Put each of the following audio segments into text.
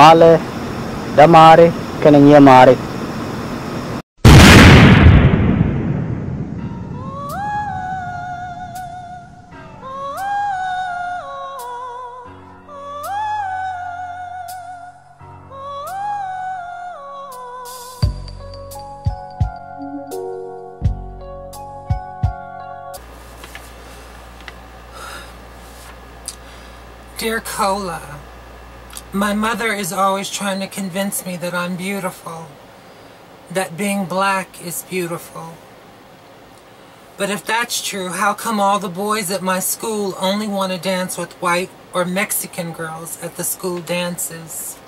male, da mare, che non è mare. Dear Cola, my mother is always trying to convince me that I'm beautiful, that being black is beautiful. But if that's true, how come all the boys at my school only want to dance with white or Mexican girls at the school dances?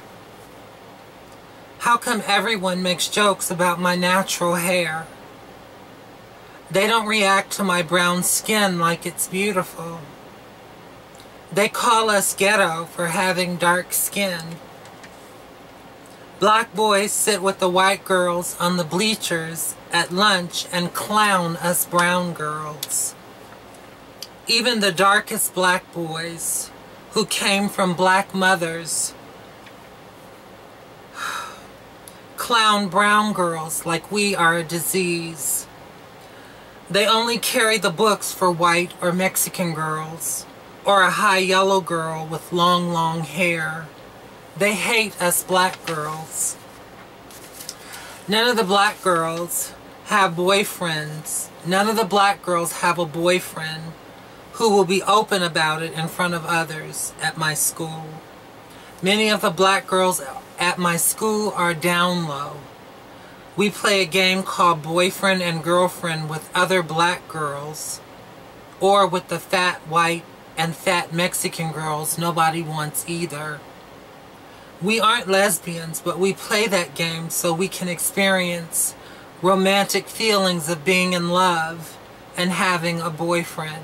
How come everyone makes jokes about my natural hair? They don't react to my brown skin like it's beautiful. They call us ghetto for having dark skin. Black boys sit with the white girls on the bleachers at lunch and clown us brown girls. Even the darkest black boys who came from black mothers clown brown girls like we are a disease. They only carry the books for white or Mexican girls, or a high yellow girl with long, long hair. They hate us black girls. None of the black girls have boyfriends. None of the black girls have a boyfriend who will be open about it in front of others at my school. Many of the black girls at my school are down low. We play a game called boyfriend and girlfriend with other black girls or with the fat white and fat Mexican girls nobody wants either. We aren't lesbians, but we play that game so we can experience romantic feelings of being in love and having a boyfriend.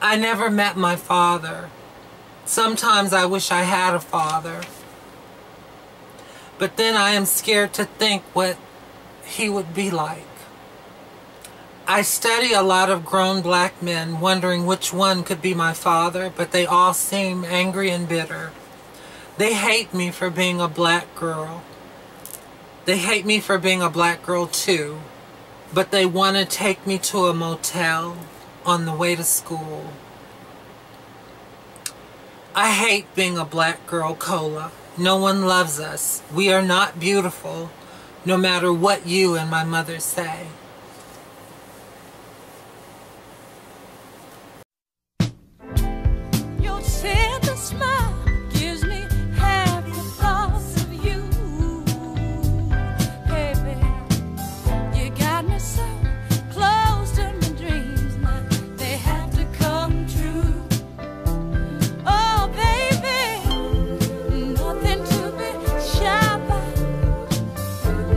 I never met my father. Sometimes I wish I had a father. But then I am scared to think what he would be like. I study a lot of grown black men, wondering which one could be my father, but they all seem angry and bitter. They hate me for being a black girl. They hate me for being a black girl too, but they want to take me to a motel on the way to school. I hate being a black girl, Cola. No one loves us. We are not beautiful, no matter what you and my mother say. Smile gives me half the thoughts of you, baby. You got me so close to my dreams, now they have to come true. Oh, baby, nothing to be shy about,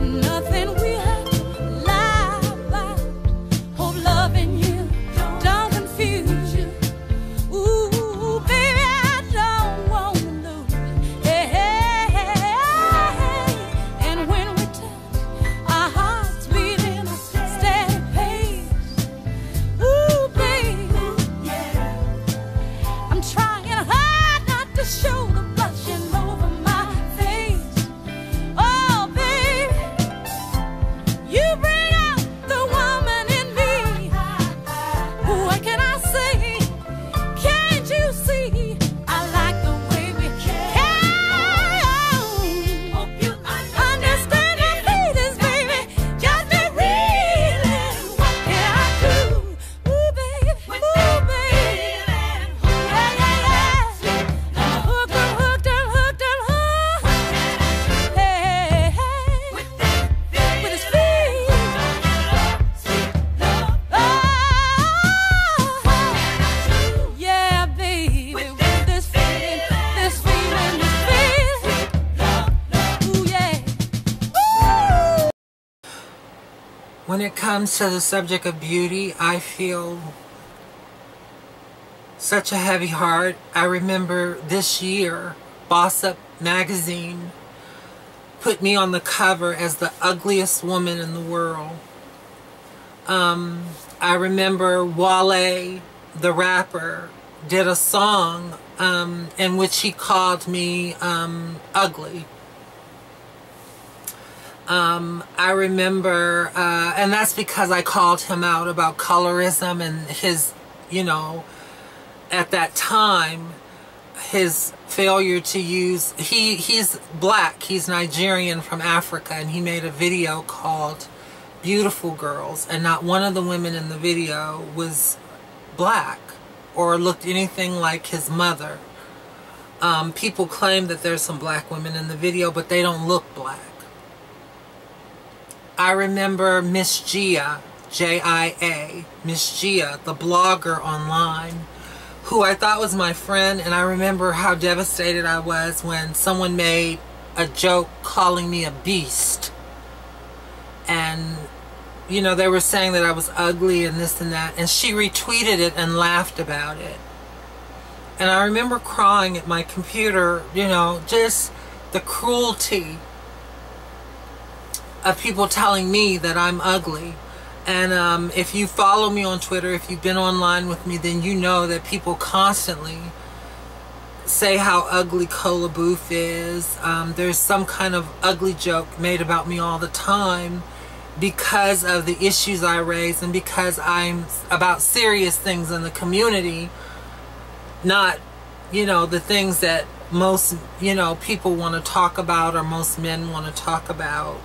nothing we have to lie about. Hope loving you don't confuse you. Ooh, baby. When it comes to the subject of beauty, I feel such a heavy heart. I remember this year, BossUp Magazine put me on the cover as the ugliest woman in the world. I remember Wale, the rapper, did a song in which he called me ugly. I remember, and that's because I called him out about colorism and his, you know, at that time, his failure to use, he's black, he's Nigerian from Africa, and he made a video called Beautiful Girls, and not one of the women in the video was black or looked anything like his mother. People claim that there's some black women in the video, but they don't look black. I remember Miss Gia, J-I-A, Miss Gia, the blogger online, who I thought was my friend, and I remember how devastated I was when someone made a joke calling me a beast. And, you know, they were saying that I was ugly and this and that, and she retweeted it and laughed about it. And I remember crying at my computer, you know, just the cruelty of people telling me that I'm ugly. And if you follow me on Twitter, if you've been online with me, then you know that people constantly say how ugly Kola Booth is. There's some kind of ugly joke made about me all the time because of the issues I raise and because I'm about serious things in the community, not, you know, the things that most, you know, people want to talk about or most men want to talk about.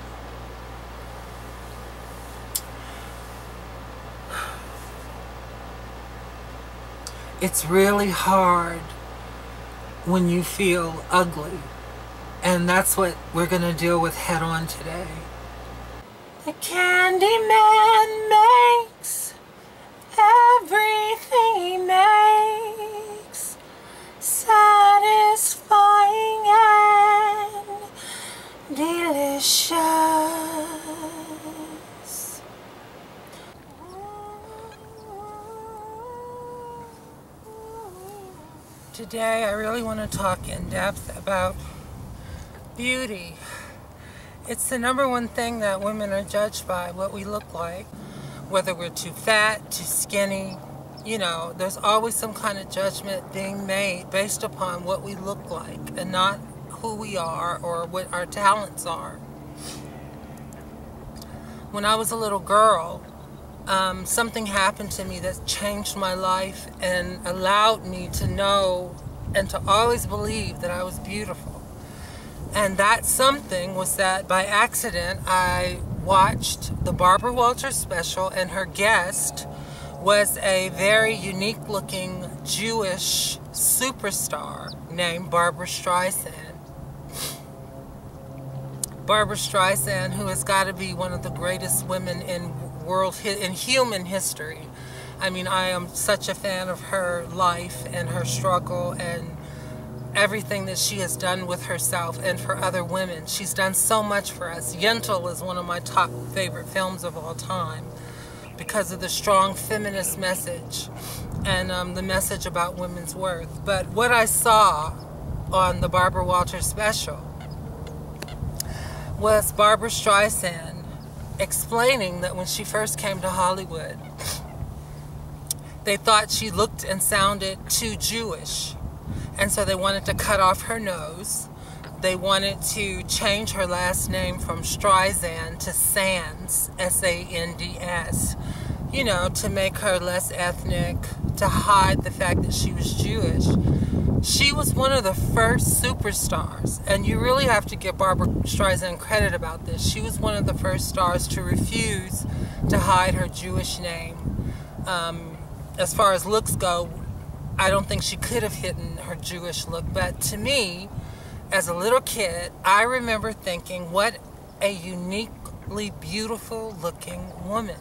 It's really hard when you feel ugly, and that's what we're gonna deal with head on today. The candy man makes everything he makes satisfying and delicious. Today, I really want to talk in depth about beauty. It's the number one thing that women are judged by, what we look like. Whether we're too fat, too skinny, you know, there's always some kind of judgment being made based upon what we look like and not who we are or what our talents are. When I was a little girl, something happened to me that changed my life and allowed me to know and to always believe that I was beautiful. And that something was that by accident I watched the Barbara Walters special, and her guest was a very unique looking Jewish superstar named Barbra Streisand. Barbra Streisand, who has got to be one of the greatest women in human history. I mean, I am such a fan of her life and her struggle and everything that she has done with herself and for other women. She's done so much for us. Yentl is one of my top favorite films of all time because of the strong feminist message and the message about women's worth. But what I saw on the Barbara Walters special was Barbra Streisand explaining that when she first came to Hollywood, they thought she looked and sounded too Jewish, and so they wanted to cut off her nose. They wanted to change her last name from Streisand to Sands, S-A-N-D-S, you know, to make her less ethnic, to hide the fact that she was Jewish. She was one of the first superstars, and you really have to give Barbra Streisand credit about this. She was one of the first stars to refuse to hide her Jewish name. As far as looks go, I don't think she could have hidden her Jewish look, but to me, as a little kid, I remember thinking, what a uniquely beautiful looking woman.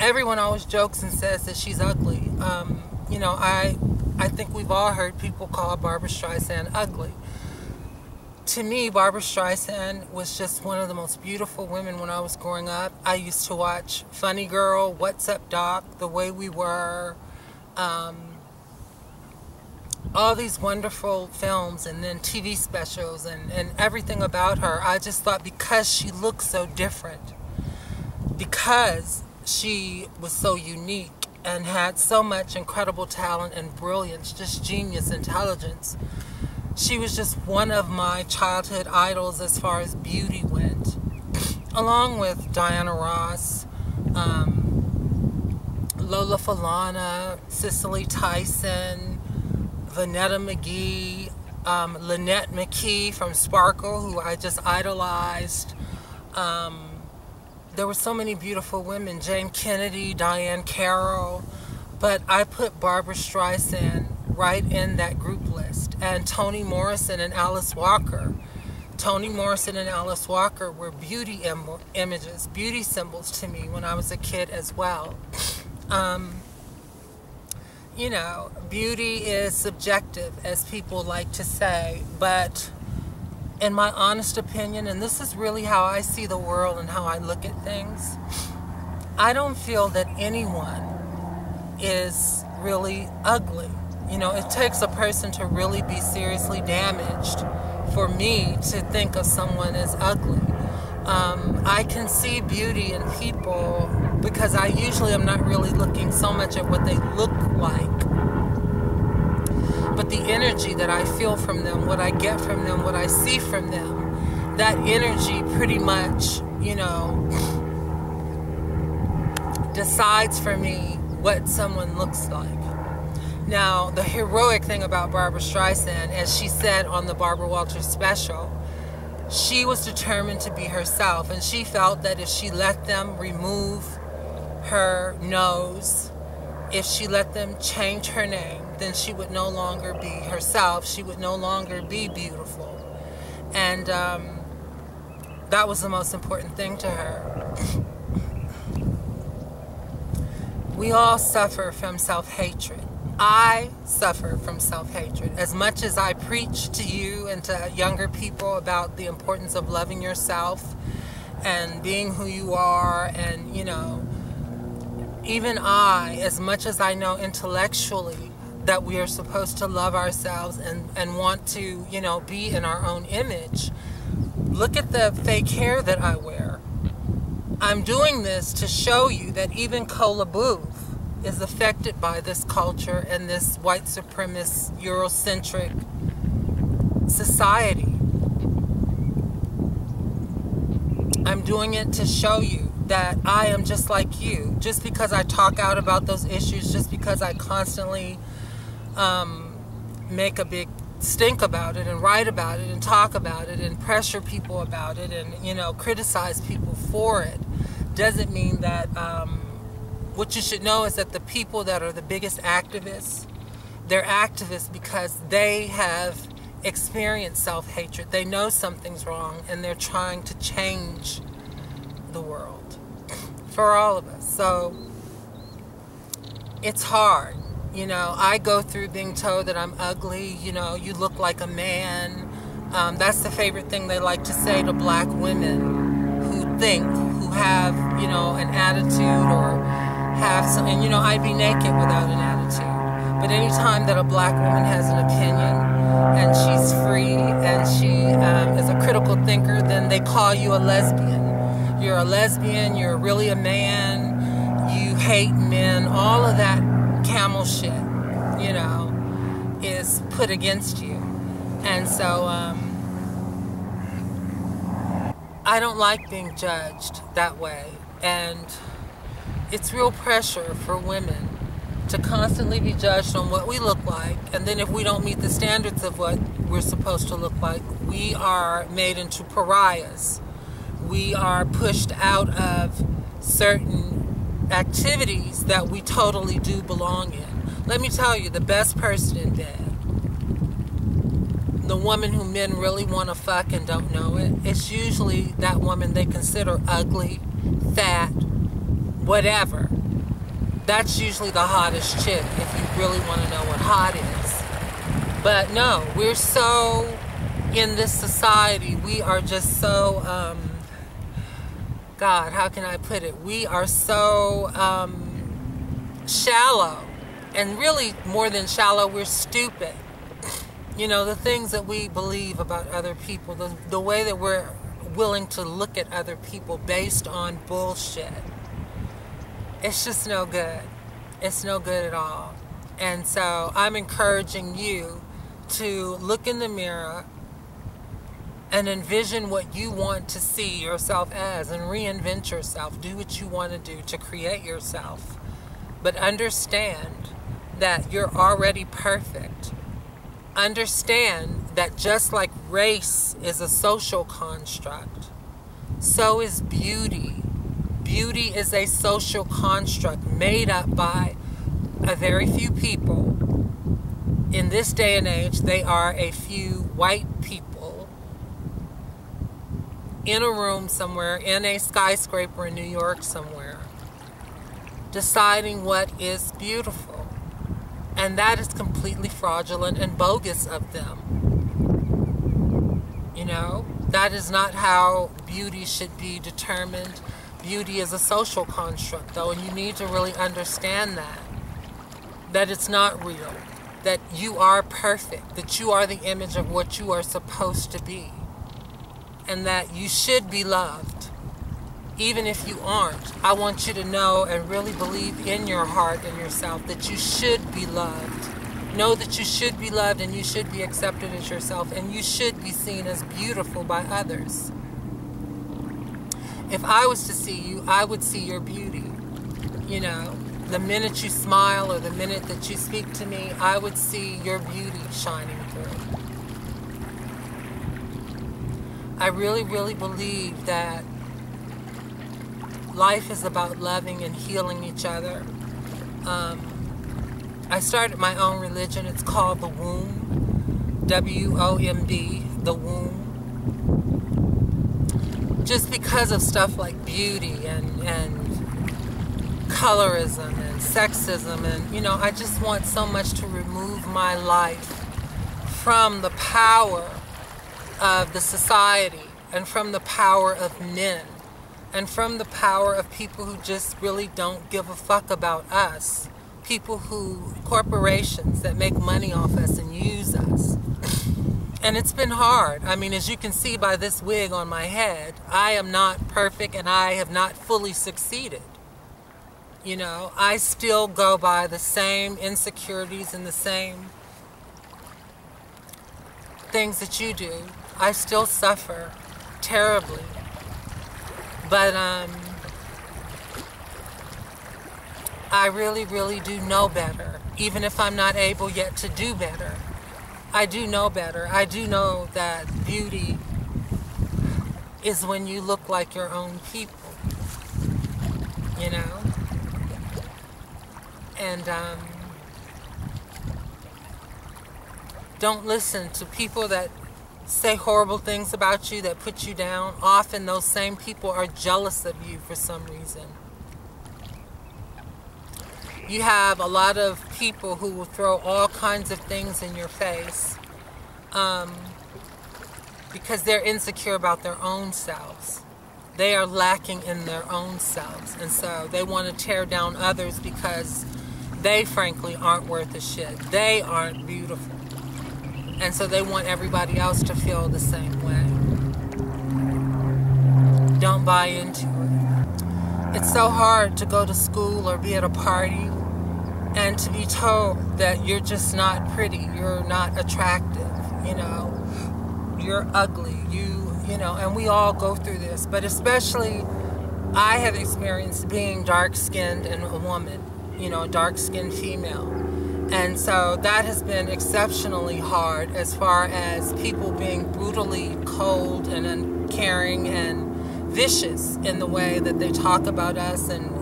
Everyone always jokes and says that she's ugly. You know, I think we've all heard people call Barbra Streisand ugly. To me, Barbra Streisand was just one of the most beautiful women when I was growing up. I used to watch Funny Girl, What's Up, Doc, The Way We Were, all these wonderful films, and then TV specials and everything about her. I just thought, because she looked so different, because she was so unique, and had so much incredible talent and brilliance, just genius, intelligence. She was just one of my childhood idols as far as beauty went, along with Diana Ross, Lola Falana, Cicely Tyson, Vanetta McGee, Lynette McKee from Sparkle, who I just idolized. There were so many beautiful women, Jane Kennedy, Diane Carroll, but I put Barbra Streisand right in that group list, and Toni Morrison and Alice Walker. Toni Morrison and Alice Walker were beauty images, beauty symbols to me when I was a kid as well. You know, beauty is subjective, as people like to say, but in my honest opinion, and this is really how I see the world and how I look at things, I don't feel that anyone is really ugly. You know, it takes a person to really be seriously damaged for me to think of someone as ugly. I can see beauty in people because I usually am not really looking so much at what they look like, but the energy that I feel from them, what I get from them, what I see from them, that energy pretty much, you know, decides for me what someone looks like. Now, the heroic thing about Barbra Streisand, as she said on the Barbara Walters special, she was determined to be herself, and she felt that if she let them remove her nose, if she let them change her name, then she would no longer be herself. She would no longer be beautiful. And that was the most important thing to her. We all suffer from self-hatred. I suffer from self-hatred. As much as I preach to you and to younger people about the importance of loving yourself and being who you are, and, you know, even I, as much as I know intellectually that we are supposed to love ourselves and want to, you know, be in our own image, look at the fake hair that I wear. I'm doing this to show you that even Kola Booth is affected by this culture and this white supremacist, Eurocentric society. I'm doing it to show you that I am just like you. Just because I talk out about those issues, just because I constantly make a big stink about it and write about it and talk about it and pressure people about it and, you know, criticize people for it, doesn't mean that what you should know is that the people that are the biggest activists, they're activists because they have experienced self-hatred. They know something's wrong and they're trying to change the world for all of us. So it's hard. You know, I go through being told that I'm ugly, you know, you look like a man. That's the favorite thing they like to say to black women who think, who have, you know, an attitude or have some, and, you know, I'd be naked without an attitude. But anytime that a black woman has an opinion and she's free and she is a critical thinker, then they call you a lesbian. You're a lesbian, you're really a man, you hate men, all of that camel shit, you know, is put against you. And so, I don't like being judged that way. And it's real pressure for women to constantly be judged on what we look like. And then if we don't meet the standards of what we're supposed to look like, we are made into pariahs. We are pushed out of certain activities that we totally do belong in. Let me tell you, the best person in bed, the woman who men really want to fuck and don't know it, it's usually that woman they consider ugly, fat, whatever. That's usually the hottest chick, if you really want to know what hot is. But no, we're so, in this society, we are just so, God, how can I put it? We are so shallow, and really more than shallow, we're stupid. You know, the things that we believe about other people, the way that we're willing to look at other people based on bullshit, it's just no good. it's no good at all. And so I'm encouraging you to look in the mirror and envision what you want to see yourself as and reinvent yourself. Do what you want to do to create yourself. But understand that you're already perfect. Understand that just like race is a social construct, so is beauty. Beauty is a social construct made up by a very few people. In this day and age, they are a few white people in a room somewhere, in a skyscraper in New York somewhere, deciding what is beautiful. And that is completely fraudulent and bogus of them. You know, that is not how beauty should be determined. Beauty is a social construct, though, and you need to really understand that. That it's not real. That you are perfect. That you are the image of what you are supposed to be. And that you should be loved, even if you aren't. I want you to know and really believe in your heart and yourself that you should be loved. Know that you should be loved and you should be accepted as yourself and you should be seen as beautiful by others. If I was to see you, I would see your beauty. You know, the minute you smile or the minute that you speak to me, I would see your beauty shining through. I really, really believe that life is about loving and healing each other. I started my own religion. It's called The Womb, W-O-M-B, The Womb. Just because of stuff like beauty and colorism and sexism and, you know, I just want so much to remove my life from the power of the society and from the power of men and from the power of people who just really don't give a fuck about us. People who, corporations that make money off us and use us. And it's been hard. I mean, as you can see by this wig on my head, I am not perfect and I have not fully succeeded. You know, I still go by the same insecurities and the same things that you do. I still suffer terribly, but I really, really do know better, even if I'm not able yet to do better. I do know better. I do know that beauty is when you look like your own people, you know? And don't listen to people that say horrible things about you, that put you down. Often those same people are jealous of you for some reason. You have a lot of people who will throw all kinds of things in your face because they're insecure about their own selves. They are lacking in their own selves. And so they want to tear down others because they frankly aren't worth a shit. They aren't beautiful. And so they want everybody else to feel the same way. Don't buy into it. It's so hard to go to school or be at a party and to be told that you're just not pretty, you're not attractive, you know, you're ugly, you know, and we all go through this. But especially, I have experienced being dark-skinned and a woman, you know, dark-skinned female. And so that has been exceptionally hard as far as people being brutally cold and uncaring and vicious in the way that they talk about us and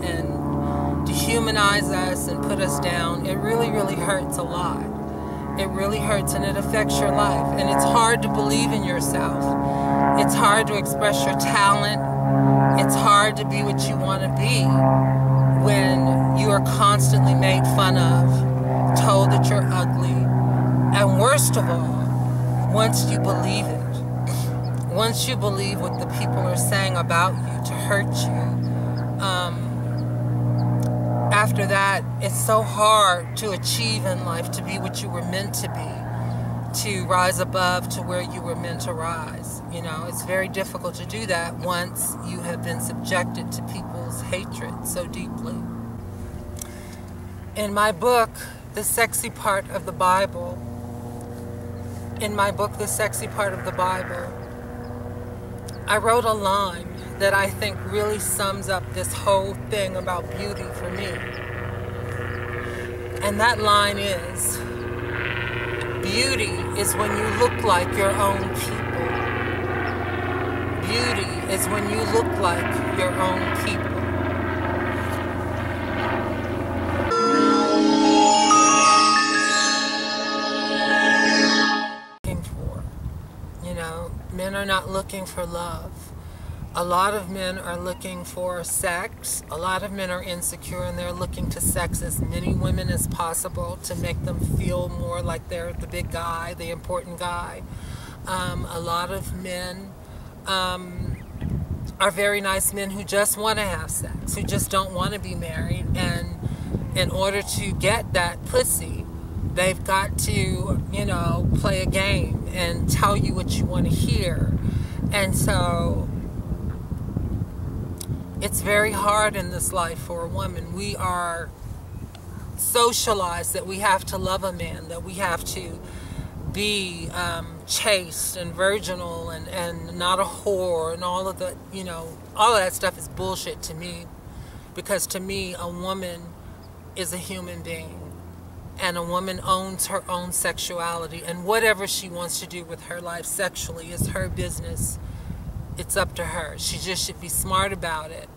dehumanize us and put us down. It really, really hurts a lot. It really hurts and it affects your life. And it's hard to believe in yourself. It's hard to express your talent. It's hard to be what you want to be when you are constantly made fun of, told that you're ugly, and worst of all, once you believe it, once you believe what the people are saying about you to hurt you, after that, it's so hard to achieve in life, to be what you were meant to be, to rise above to where you were meant to rise. You know, it's very difficult to do that once you have been subjected to people's hatred so deeply. In my book, The Sexy Part of the Bible, I wrote a line that I think really sums up this whole thing about beauty for me. And that line is, beauty is when you look like your own people. Beauty is when you look like your own people. Men are not looking for love. A lot of men are looking for sex. A lot of men are insecure and they're looking to sex as many women as possible to make them feel more like they're the big guy, the important guy. A lot of men are very nice men who just want to have sex, who just don't want to be married. And in order to get that pussy, they've got to, you know, play a game and tell you what you want to hear. And so it's very hard in this life for a woman. We are socialized that we have to love a man, that we have to be chaste and virginal and not a whore and all of the, you know, all of that stuff is bullshit to me, because to me a woman is a human being. And a woman owns her own sexuality, and whatever she wants to do with her life sexually is her business. It's up to her. She just should be smart about it,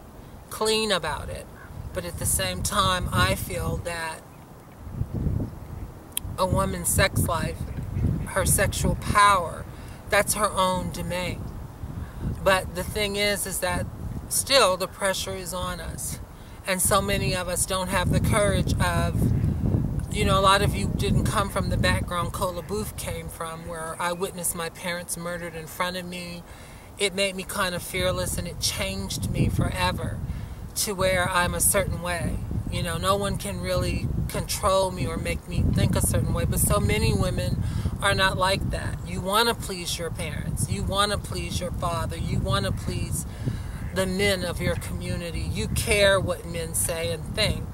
clean about it. But at the same time, I feel that a woman's sex life, her sexual power, that's her own domain. But the thing is that still the pressure is on us. And so many of us don't have the courage of, you know, a lot of you didn't come from the background Kola Booth came from, where I witnessed my parents murdered in front of me. It made me kind of fearless, and it changed me forever to where I'm a certain way. You know, no one can really control me or make me think a certain way, but so many women are not like that. You want to please your parents. You want to please your father. You want to please the men of your community. You care what men say and think.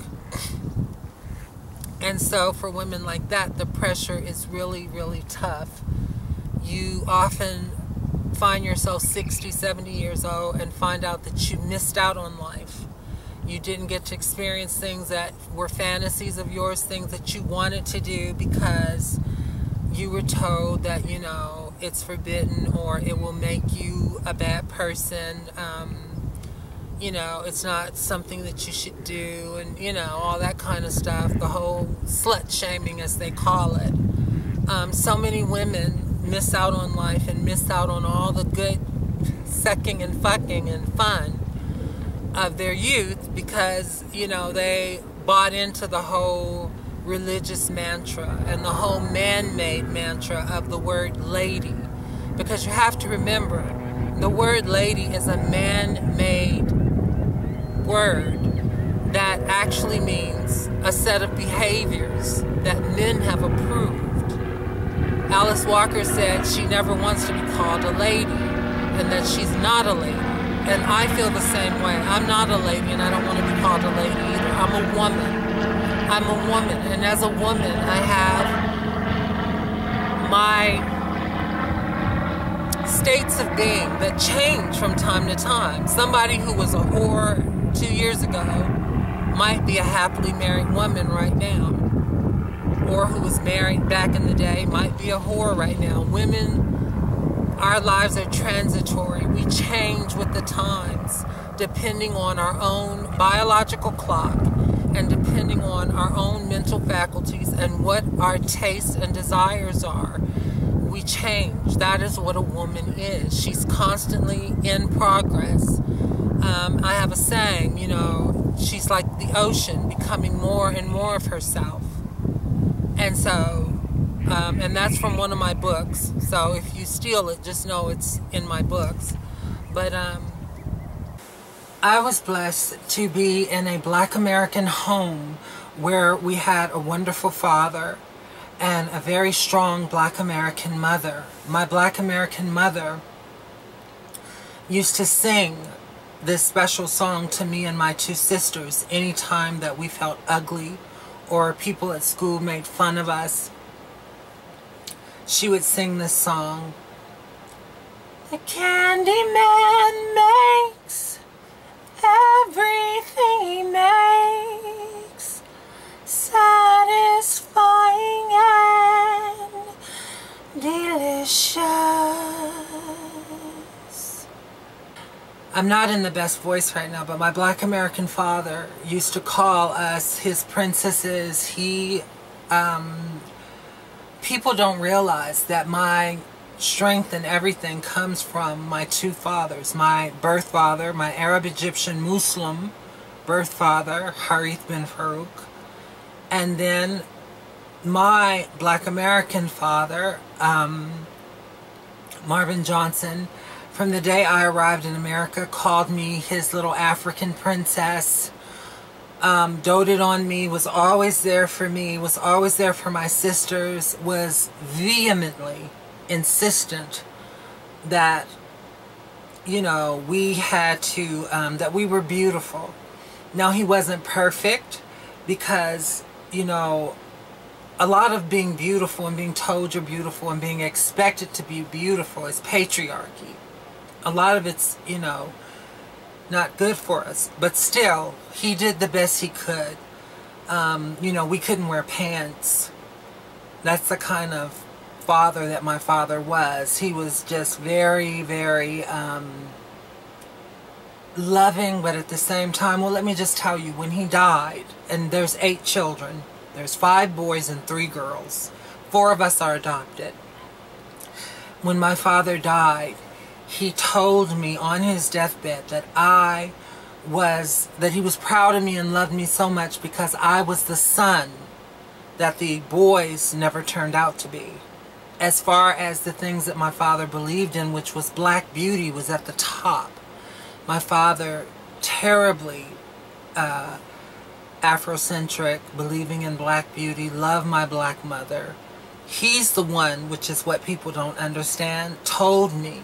And so for women like that, the pressure is really, really tough. You often find yourself 60, 70 years old and find out that you missed out on life. You didn't get to experience things that were fantasies of yours, things that you wanted to do because you were told that, you know, it's forbidden or it will make you a bad person. You know, it's not something that you should do, and, you know, all that kind of stuff, the whole slut-shaming, as they call it. So many women miss out on life and miss out on all the good sucking and fucking and fun of their youth because, you know, they bought into the whole religious mantra and the whole man-made mantra of the word lady. Because you have to remember, the word lady is a man-made word that actually means a set of behaviors that men have approved. Alice Walker said she never wants to be called a lady and that she's not a lady. And I feel the same way. I'm not a lady and I don't want to be called a lady either. I'm a woman. I'm a woman. And as a woman, I have my states of being that change from time to time. Somebody who was a whore 2 years ago might be a happily married woman right now. Or who was married back in the day might be a whore right now. Women, our lives are transitory. We change with the times depending on our own biological clock and depending on our own mental faculties and what our tastes and desires are. We change. That is what a woman is. She's constantly in progress. I have a saying, you know, she's like the ocean, becoming more and more of herself. And so, and that's from one of my books. So if you steal it, just know it's in my books. But I was blessed to be in a Black American home where we had a wonderful father and a very strong Black American mother. My Black American mother used to sing this special song to me and my two sisters anytime that we felt ugly or people at school made fun of us, she would sing this song. The candy man makes everything he makes satisfying and delicious. I'm not in the best voice right now, but my Black American father used to call us his princesses. He, people don't realize that my strength and everything comes from my two fathers. My birth father, my Arab Egyptian Muslim birth father, Harith bin Farouk, and then my Black American father, Marvin Johnson, from the day I arrived in America, called me his little African princess, doted on me, was always there for me, was always there for my sisters, was vehemently insistent that, you know, we had to, that we were beautiful. Now, he wasn't perfect, because, you know, a lot of being beautiful and being told you're beautiful and being expected to be beautiful is patriarchy. A lot of it's, you know, not good for us, but still, he did the best he could. You know, we couldn't wear pants. That's the kind of father that my father was. He was just very, very loving, but at the same time, well, let me just tell you, when he died, and there's 8 children, there's 5 boys and 3 girls, 4 of us are adopted. When my father died, he told me on his deathbed that that he was proud of me and loved me so much because I was the son that the boys never turned out to be. As far as the things that my father believed in, which was black beauty, was at the top. My father, terribly Afrocentric, believing in black beauty, loved my black mother. He's the one, which is what people don't understand, told me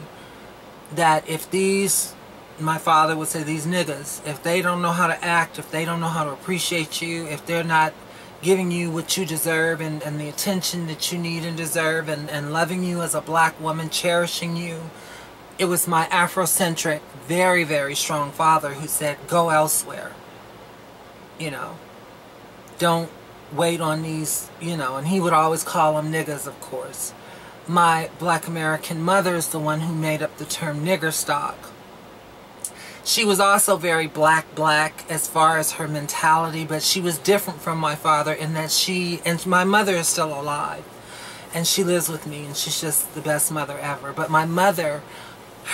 that if these, my father would say, these niggas, if they don't know how to act, if they don't know how to appreciate you, if they're not giving you what you deserve and the attention that you need and deserve and loving you as a black woman, cherishing you. It was my Afrocentric, very, very strong father who said, go elsewhere. You know, don't wait on these, you know, and he would always call them niggas, of course. My Black American mother is the one who made up the term nigger stock. She was also very black as far as her mentality, but she was different from my father in that she, and my mother is still alive, and she lives with me, and she's just the best mother ever. But my mother,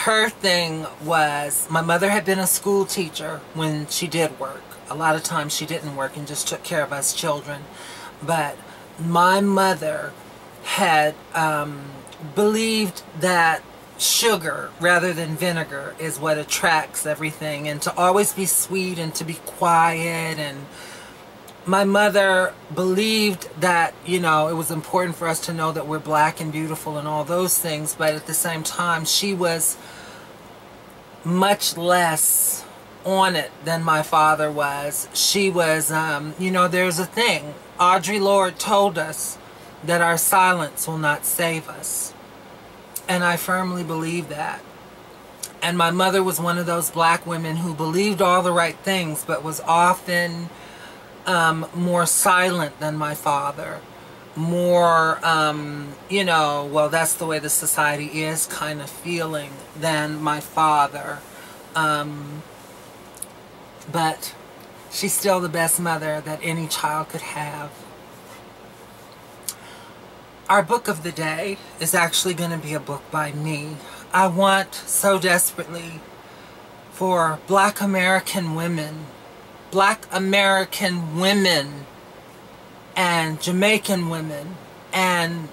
her thing was, my mother had been a school teacher when she did work. A lot of times she didn't work and just took care of us children. But my mother had believed that sugar rather than vinegar is what attracts everything, and to always be sweet and to be quiet. And my mother believed that, you know, it was important for us to know that we're black and beautiful and all those things, but at the same time she was much less on it than my father was. She was, you know, there's a thing, Audre Lorde told us that our silence will not save us. And I firmly believe that. And my mother was one of those black women who believed all the right things, but was often more silent than my father. More, you know, well, that's the way the society is kind of feeling than my father. But she's still the best mother that any child could have. Our book of the day is actually going to be a book by me. I want so desperately for Black American women, and Jamaican women, and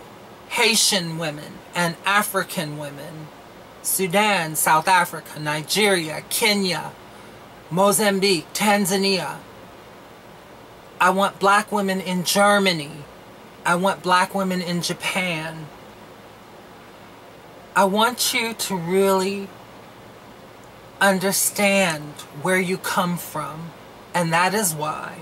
Haitian women, and African women, Sudan, South Africa, Nigeria, Kenya, Mozambique, Tanzania. I want black women in Germany. I want black women in Japan. I want you to really understand where you come from, and that is why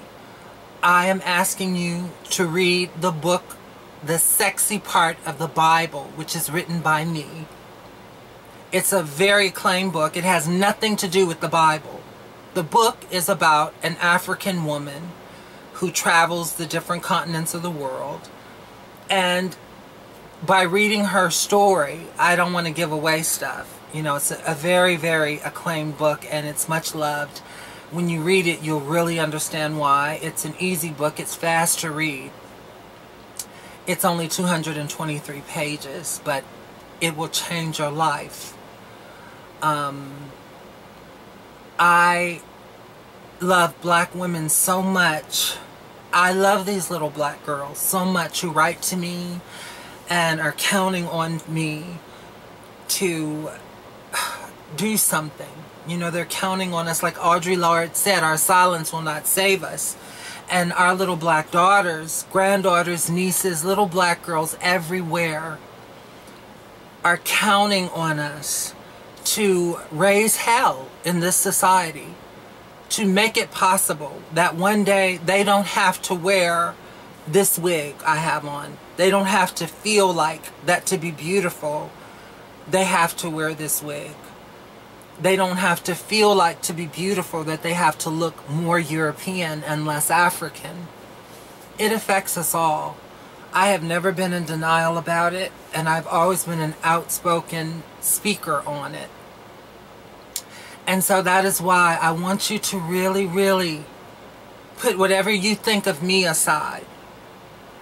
I am asking you to read the book, The Sexy Part of the Bible, which is written by me. It's a very acclaimed book. It has nothing to do with the Bible. The book is about an African woman who travels the different continents of the world. And by reading her story, I don't want to give away stuff. You know, it's a very, very acclaimed book, and it's much loved. When you read it, you'll really understand why. It's an easy book. It's fast to read. It's only 223 pages, but it will change your life. I love black women so much. I love these little black girls so much who write to me and are counting on me to do something. You know, they're counting on us. Like Audre Lorde said, our silence will not save us. And our little black daughters, granddaughters, nieces, little black girls everywhere are counting on us to raise hell in this society, to make it possible that one day they don't have to wear this wig I have on. They don't have to feel like that to be beautiful, they have to wear this wig. They don't have to feel like to be beautiful that they have to look more European and less African. It affects us all. I have never been in denial about it, and I've always been an outspoken speaker on it. And so that is why I want you to really, really put whatever you think of me aside.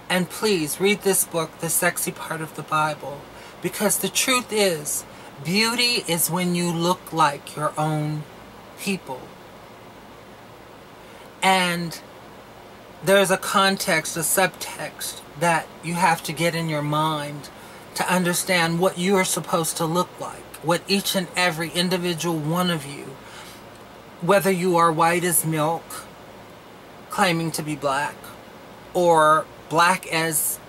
And please read this book, The Sexy Part of the Bible, because the truth is, beauty is when you look like your own people. And there's a context, a subtext that you have to get in your mind to understand what you are supposed to look like, what each and every individual one of you, whether you are white as milk, claiming to be black, or black as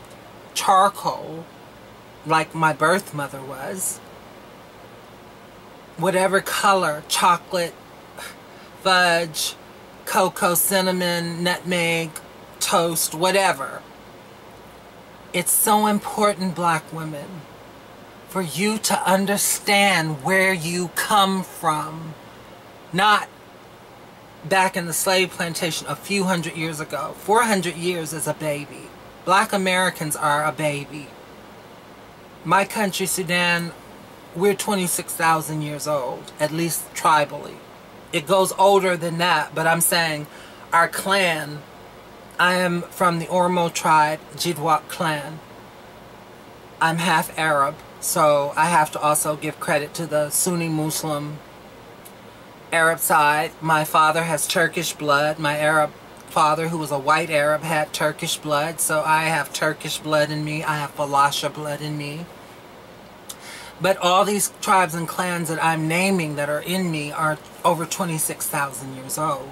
charcoal, like my birth mother was, whatever color, chocolate, fudge, cocoa, cinnamon, nutmeg, toast, whatever. It's so important, black women, for you to understand where you come from. Not back in the slave plantation a few hundred years ago. 400 years as a baby. Black Americans are a baby. My country, Sudan, we're 26,000 years old, at least tribally. It goes older than that, but I'm saying our clan, I am from the Oromo tribe, Jidwak clan. I'm half Arab, so I have to also give credit to the Sunni Muslim Arab side. My father has Turkish blood. My Arab father, who was a white Arab, had Turkish blood, so I have Turkish blood in me. I have Falasha blood in me. But all these tribes and clans that I'm naming that are in me are over 26,000 years old.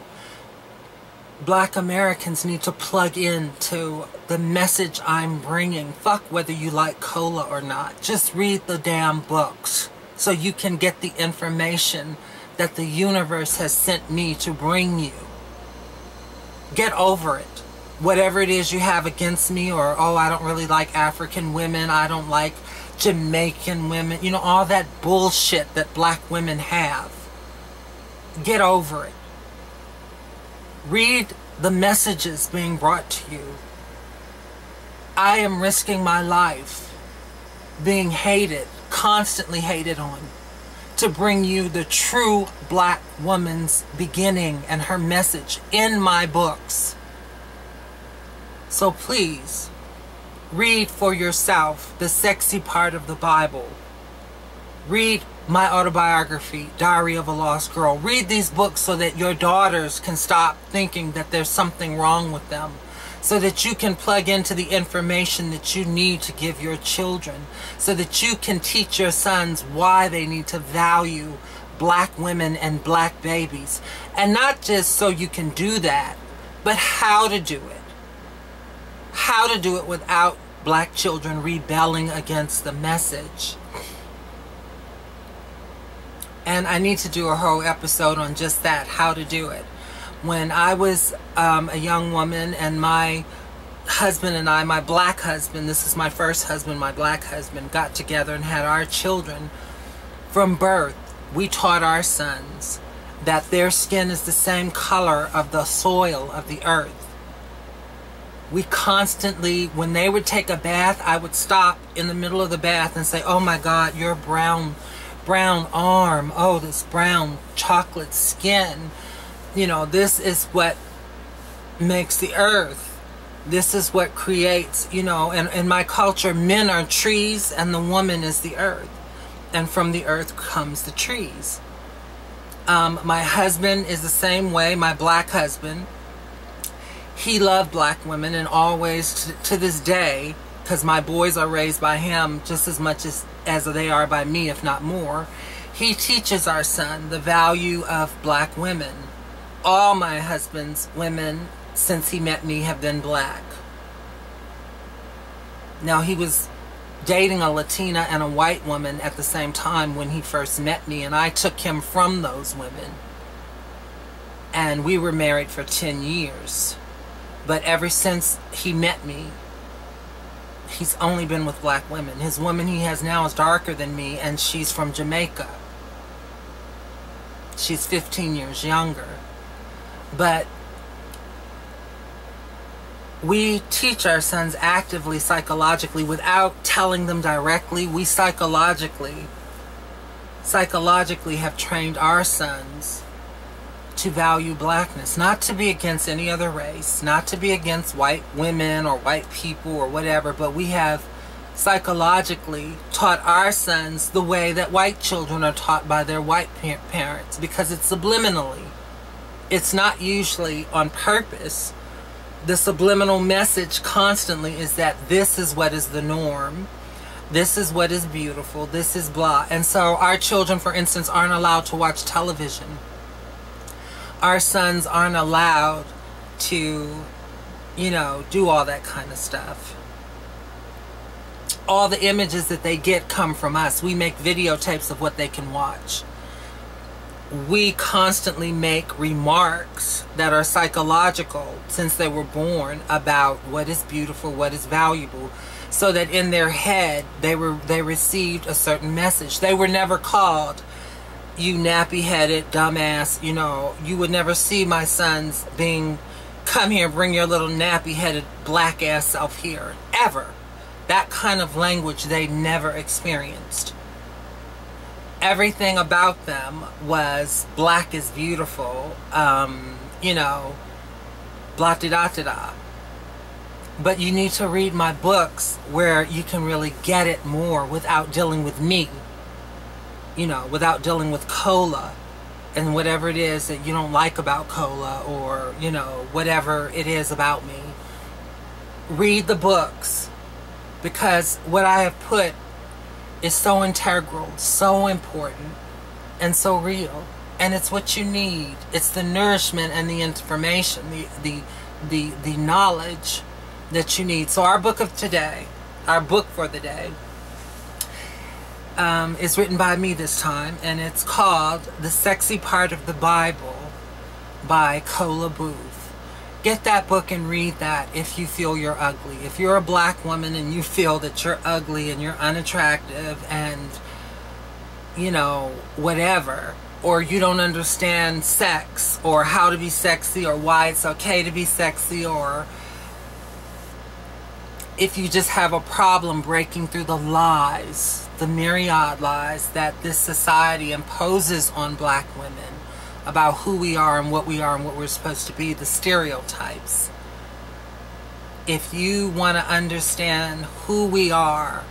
Black Americans need to plug in to the message I'm bringing. Fuck whether you like cola or not. Just read the damn books so you can get the information that the universe has sent me to bring you. Get over it. Whatever it is you have against me, or, oh, I don't really like African women, I don't like Jamaican women, you know, all that bullshit that black women have. Get over it. Read the messages being brought to you. I am risking my life being hated, constantly hated on, to bring you the true black woman's beginning and her message in my books. So please, read for yourself The Sexy Part of the Bible. Read my autobiography, Diary of a Lost Girl. Read these books so that your daughters can stop thinking that there's something wrong with them, so that you can plug into the information that you need to give your children, so that you can teach your sons why they need to value black women and black babies. And not just so you can do that, but how to do it. How to do it without black children rebelling against the message. And I need to do a whole episode on just that, how to do it. when I was a young woman, and my husband and I, my black husband, this is my first husband, my black husband, got together and had our children, from birth, we taught our sons that their skin is the same color of the soil of the earth. We constantly, when they would take a bath, I would stop in the middle of the bath and say, oh my God, your brown arm, oh, this brown chocolate skin, you know, this is what makes the earth. This is what creates, you know, and in my culture, men are trees and the woman is the earth. And from the earth comes the trees. My husband is the same way, my black husband. He loved black women and always, to this day, because my boys are raised by him just as much as they are by me, if not more. He teaches our son the value of black women. All my husband's women, since he met me, have been black. Now, he was dating a Latina and a white woman at the same time when he first met me, and I took him from those women. And we were married for 10 years. But ever since he met me, he's only been with black women. His woman he has now is darker than me, and she's from Jamaica. She's 15 years younger. But we teach our sons actively, psychologically, without telling them directly. We psychologically have trained our sons to value blackness, not to be against any other race, not to be against white women or white people or whatever, but we have psychologically taught our sons the way that white children are taught by their white parents, because it's subliminally. It's not usually on purpose. The subliminal message constantly is that this is what is the norm. This is what is beautiful. This is blah. And so our children, for instance, aren't allowed to watch television. Our sons aren't allowed to, you know, do all that kind of stuff. All the images that they get come from us. We make videotapes of what they can watch. We constantly make remarks that are psychological since they were born about what is beautiful, what is valuable, so that in their head they received a certain message. They were never called, you nappy-headed dumbass, you know. You would never see my sons being, come here, bring your little nappy-headed black ass self here, ever. That kind of language they never experienced. Everything about them was black is beautiful, you know, blah da da da da. But you need to read my books where you can really get it more without dealing with me, you know, without dealing with cola and whatever it is that you don't like about cola, or, you know, whatever it is about me. Read the books, because what I have put is so integral, so important, and so real. And it's what you need. It's the nourishment and the information, the knowledge that you need. So our book of today, our book for the day, is written by me this time, and it's called The Sexy Part of the Bible by Cola Booth. Get that book and read that if you feel you're ugly. If you're a black woman and you feel that you're ugly and you're unattractive and, you know, whatever, or you don't understand sex or how to be sexy or why it's okay to be sexy, or if you just have a problem breaking through the lies, the myriad lies that this society imposes on black women about who we are and what we are and what we're supposed to be, the stereotypes. If you want to understand who we are,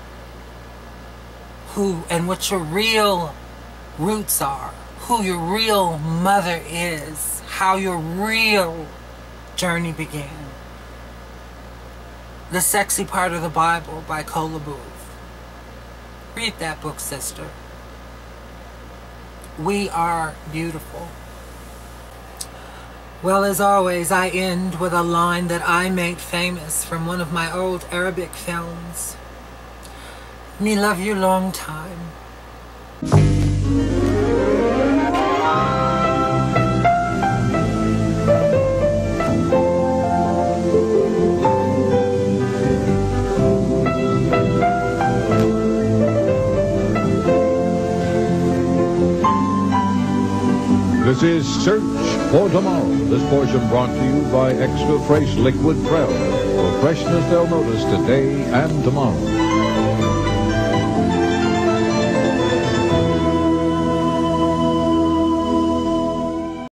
who and what your real roots are, who your real mother is, how your real journey began. The Sexy Part of the Bible by Cola Booth. Read that book, sister. We are beautiful. Well, as always, I end with a line that I made famous from one of my old Arabic films. Me love you long time. This is Search for Tomorrow. This portion brought to you by Extra Fresh Liquid Prell. For freshness they'll notice today and tomorrow.